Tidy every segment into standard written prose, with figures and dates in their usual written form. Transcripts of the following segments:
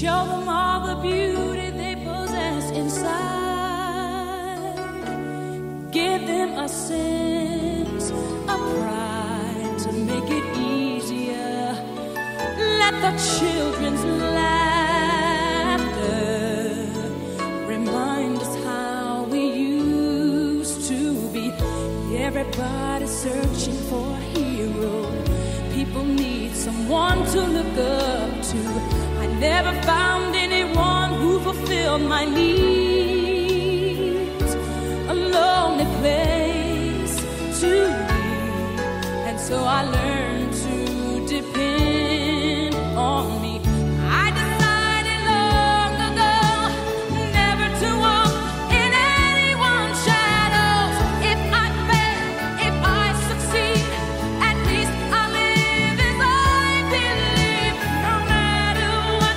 Show them all the beauty they possess inside. Give them a sense of pride to make it easier. Let the children's laughter remind us how we used to be. Everybody's searching for a hero. People need someone to look up to. Never found anyone who fulfilled my needs. A lonely place to be, and so I learned to depend on me. I decided long ago never to walk in anyone's shadows. If I fail, if I succeed, at least I live as I believe. No matter what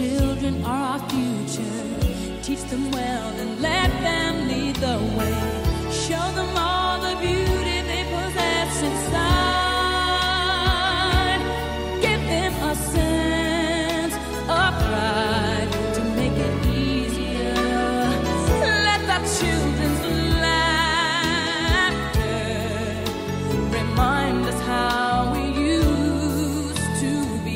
children are our future. Teach them well and let them lead the way. Show them all the beauty they possess inside. Give them a sense of pride to make it easier. Let the children's laughter remind us how we used to be.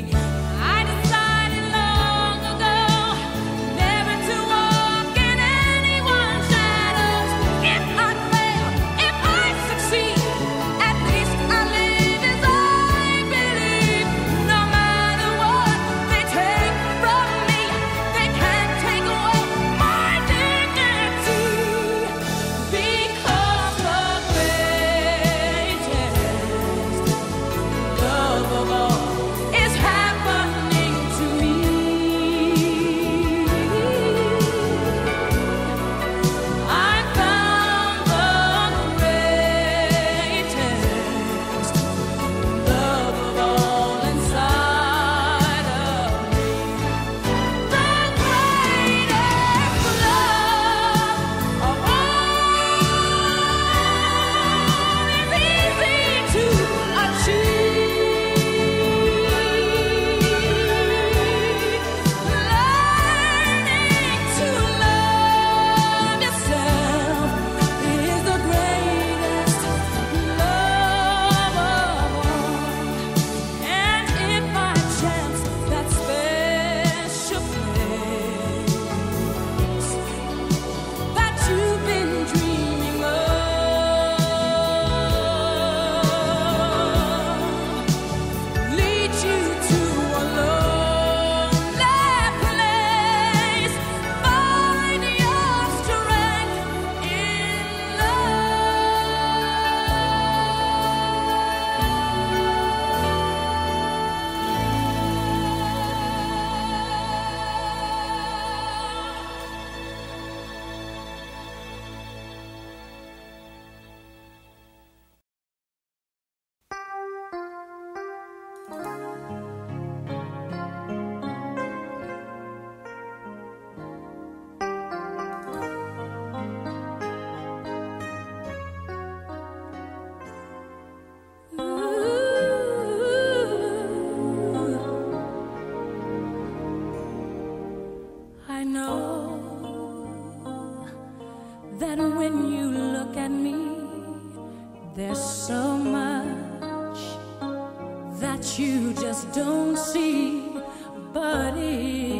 But if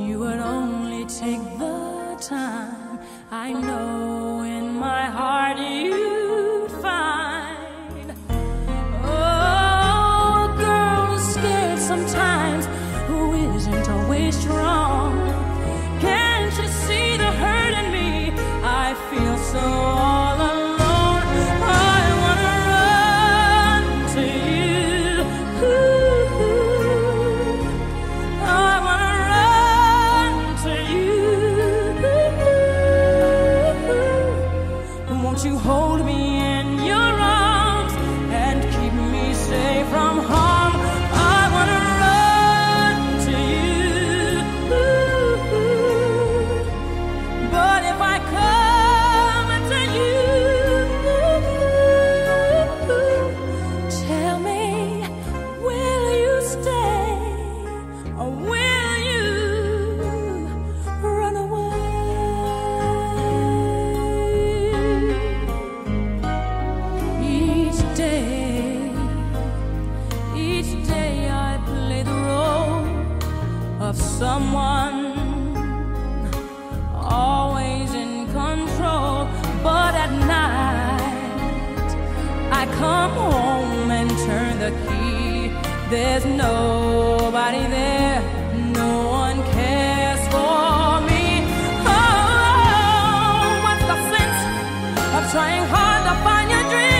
you would only take the time, I know in my heart you'd find. Oh, a girl is scared sometimes, who isn't always strong. Can't you see the hurt in me? I feel so all alone. You hold me in your arms and keep me safe from harm. I want to run to you, but if I come to you, tell me, will you stay or will you run away? Each day I play the role of someone always in control, but at night I come home and turn the key. There's nobody there, no one cares for me. Oh, what's the sense of trying hard to find your dream?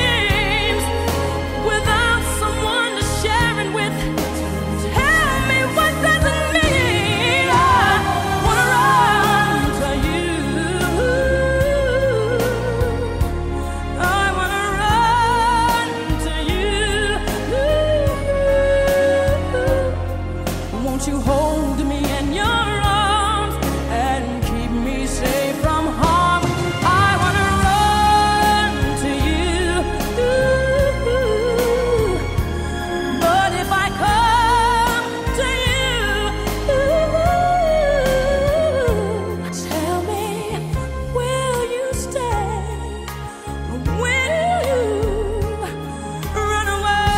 You hold me in your arms and keep me safe from harm. I want to run to you, but if I come to you, tell me, will you stay? Will you run away?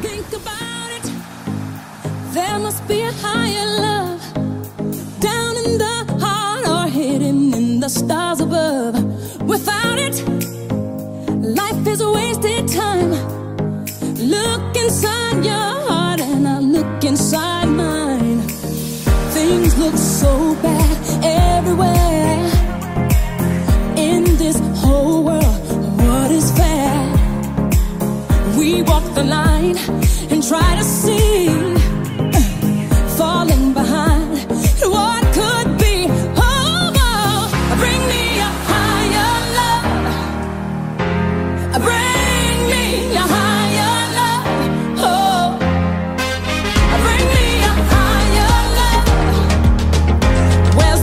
Think about it. There must be a higher love down in the heart or hidden in the stars above. Without it, life is a wasted time. Look inside your heart and I'll look inside mine. Things look so bad everywhere in this whole world. What is fair? We walk the line and try to see, falling behind what could be. Oh, oh, bring me a higher love. Bring me a higher love. Bring me a higher love. Well,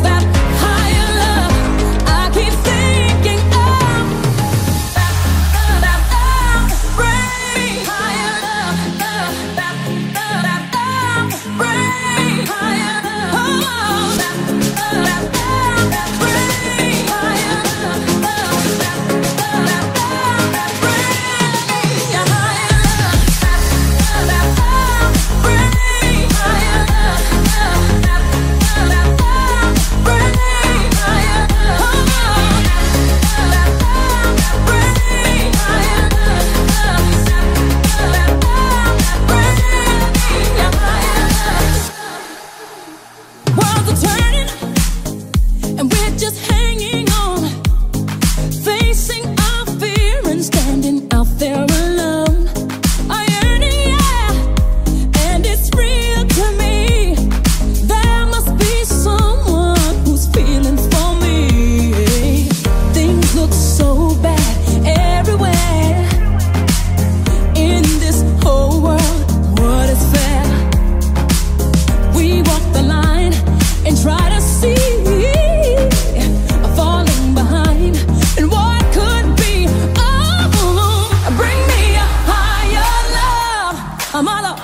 my Lord,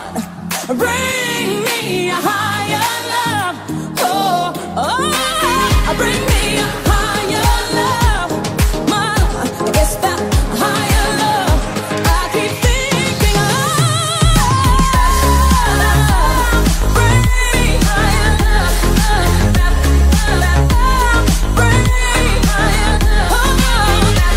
bring me a higher love. Oh, oh, bring me a higher love, my Lord. It's that higher love I keep thinking of. Bring me higher love, bring me higher love, bring me higher love. Nothing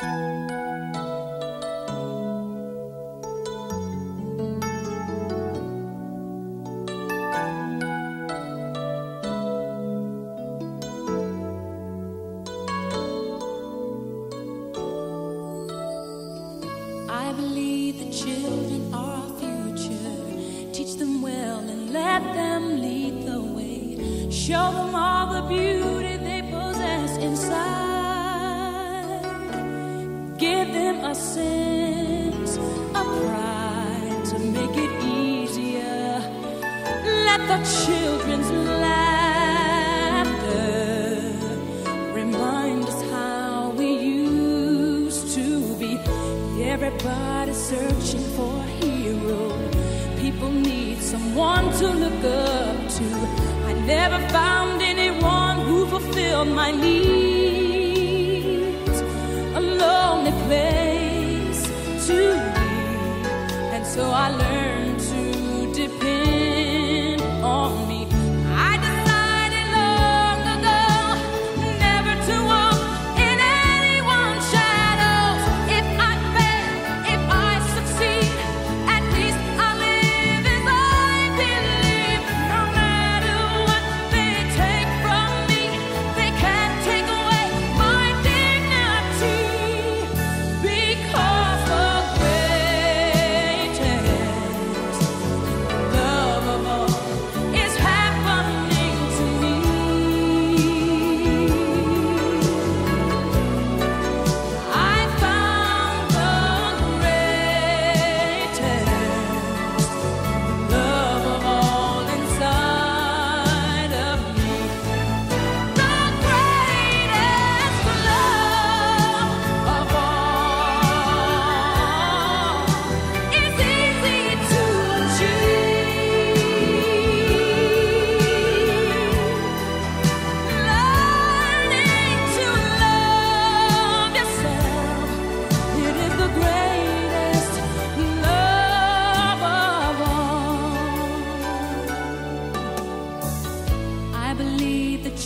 I believe the children are our future. Teach them well and let them lead the way. Show them all the beauty they possess inside. Give them a sense of pride to make it easier. Let the children's laughter remind us how we used to be. Everybody's searching for a hero. People need someone to look up to. I never found anyone who fulfilled my needs. A lonely place to be, and so I learned to depend on me.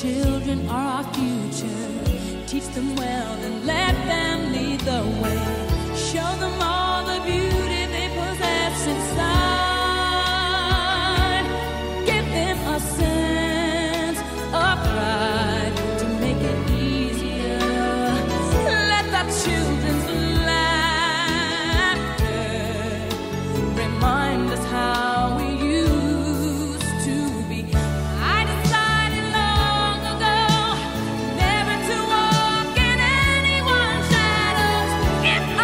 Children are our future. Teach them well and let them lead the way. Show them all the beauty they possess inside. Give them a sense of pride to make it easier. Let the children's laughter remind us how we used to be. If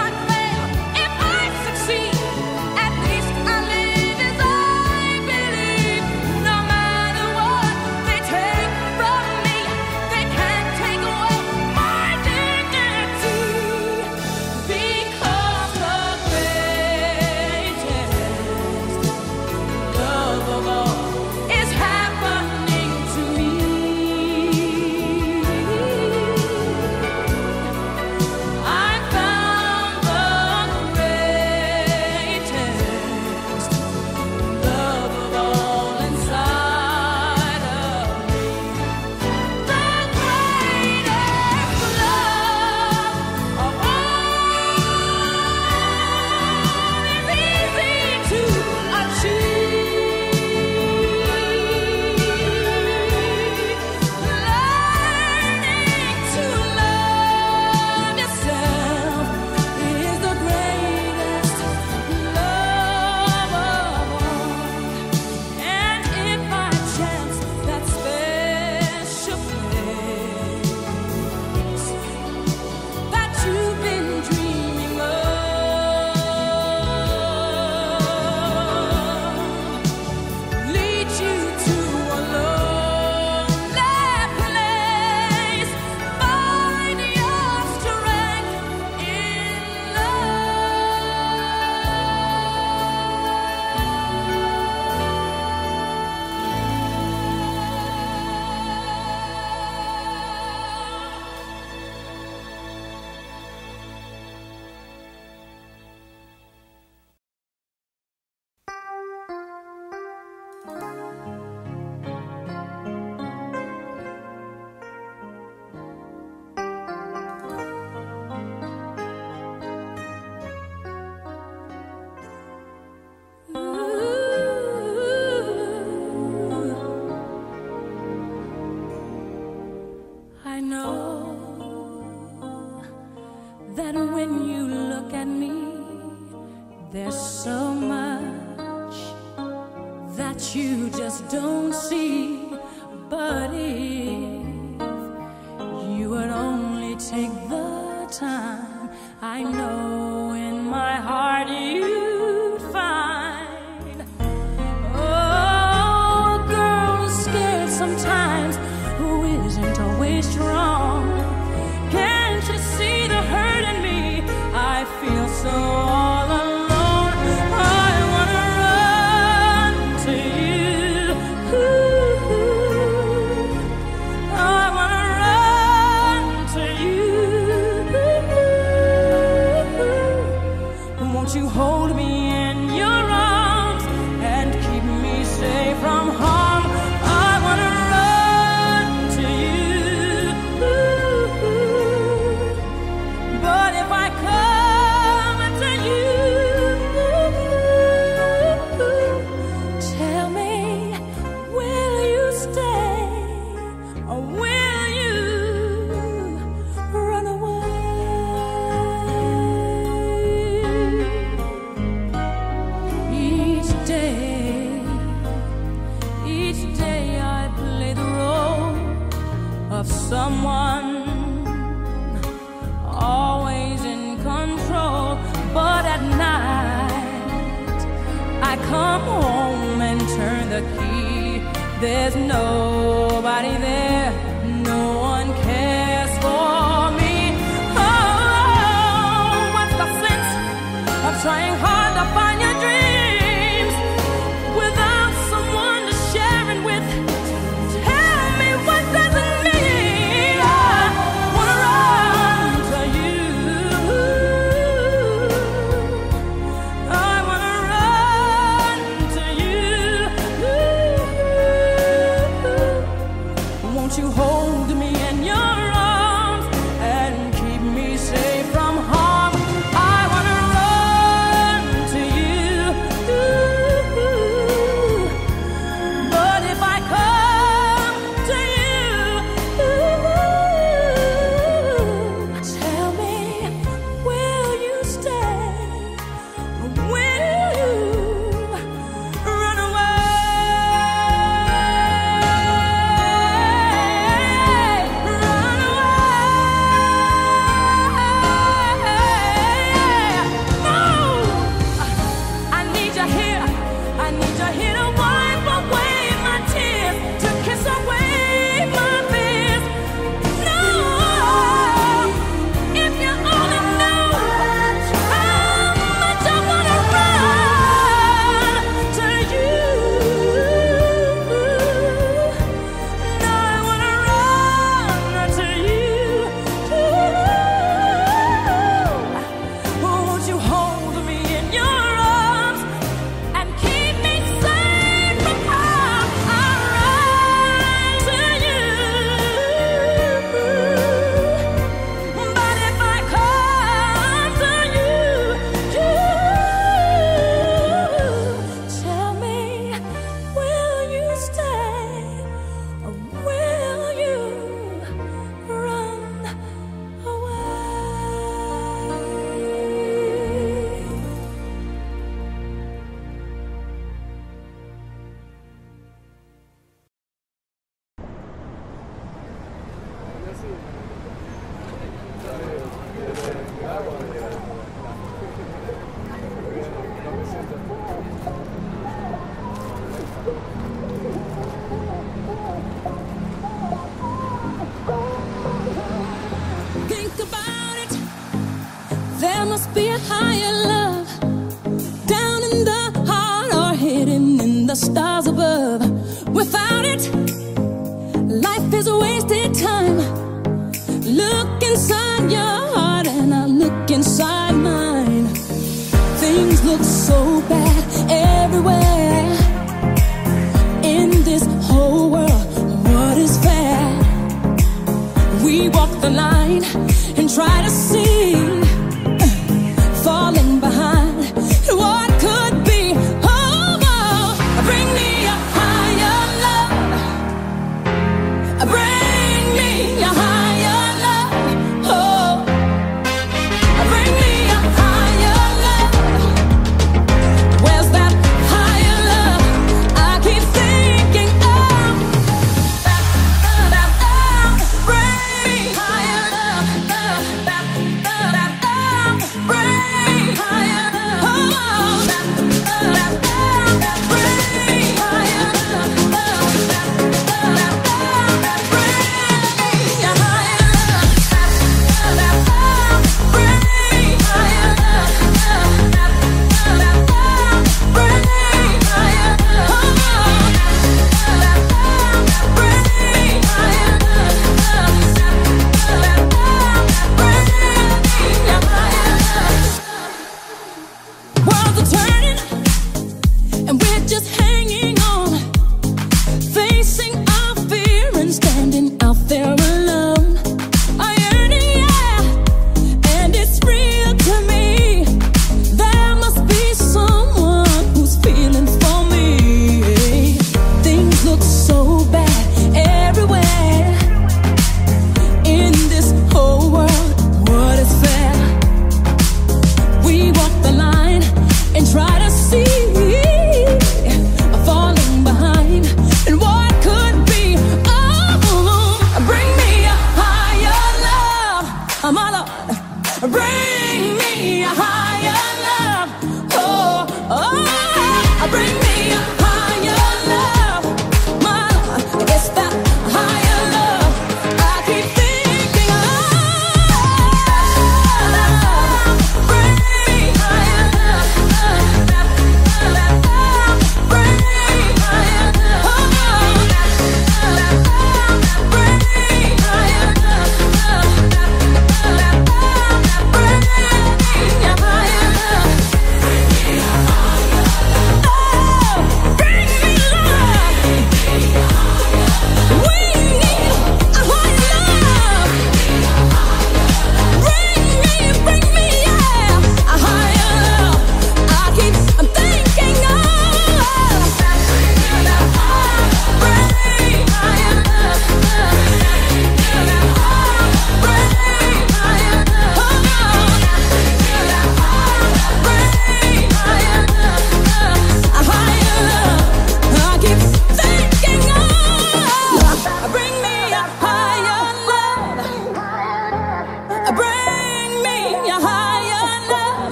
that you just don't see. But if you would only take the time, I know in my heart you'd find. Oh, a girl scared sometimes, who isn't always strong. Can't you see the hurt in me? I feel so all alone. Come home and turn the key. There's nobody there, no one cares for me. Oh, what's the sense of trying hard to find your dreams without someone to share it with? Tell me, what does it mean? I wanna run to you. I wanna you hold me in your arms and keep me safe from harm. I wanna run to you, but if I come to you, tell me, will you stay? Will you run away? Think about it. There must be a higher love down in the heart or hidden in the stars above. Without it, life is a wasted time. Look inside your heart and I'll look inside mine. Things look so bad everywhere in this whole world. What is fair? We walk the line and try to see, falling behind what could be. Oh, oh, bring me a higher love. Bring me a higher love. Higher love, where's that higher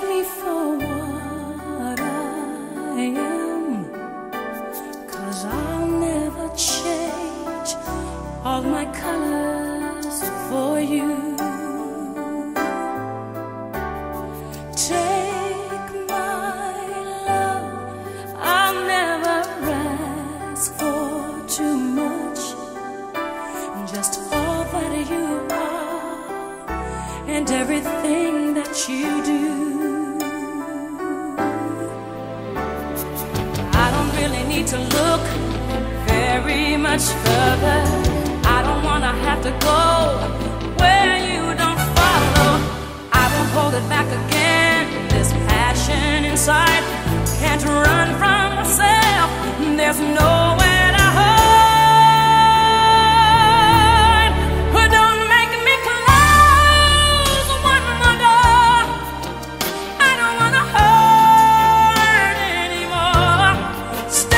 Take me for what I am, 'cause I'll never change all my colors for you. Take my love, I'll never ask for too much, just all that you are and everything that you do. To look very much further, I don't wanna have to go where you don't follow. I won't hold it back again, this passion inside, can't run from myself, there's nowhere to hide. But don't make me close one more door, I don't wanna hurt anymore. Stay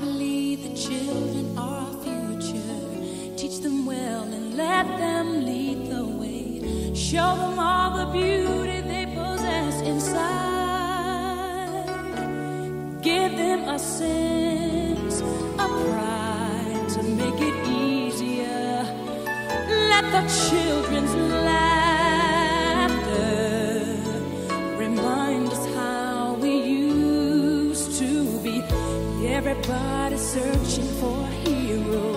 believe the children are our future. Teach them well and let them lead the way. Show them all the beauty they possess inside. Give them a sense of pride to make it easier. Let the children's laughter remind us how we used to be. Everybody searching for a hero.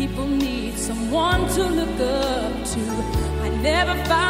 People need someone to look up to. I never found